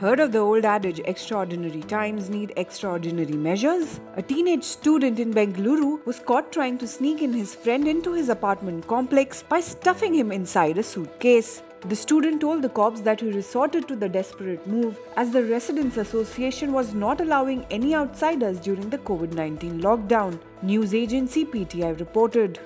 Heard of the old adage, extraordinary times need extraordinary measures? A teenage student in Bengaluru was caught trying to sneak in his friend into his apartment complex by stuffing him inside a suitcase. The student told the cops that he resorted to the desperate move as the Residents Association was not allowing any outsiders during the COVID-19 lockdown, news agency PTI reported.